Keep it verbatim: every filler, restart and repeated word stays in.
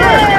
Yeah.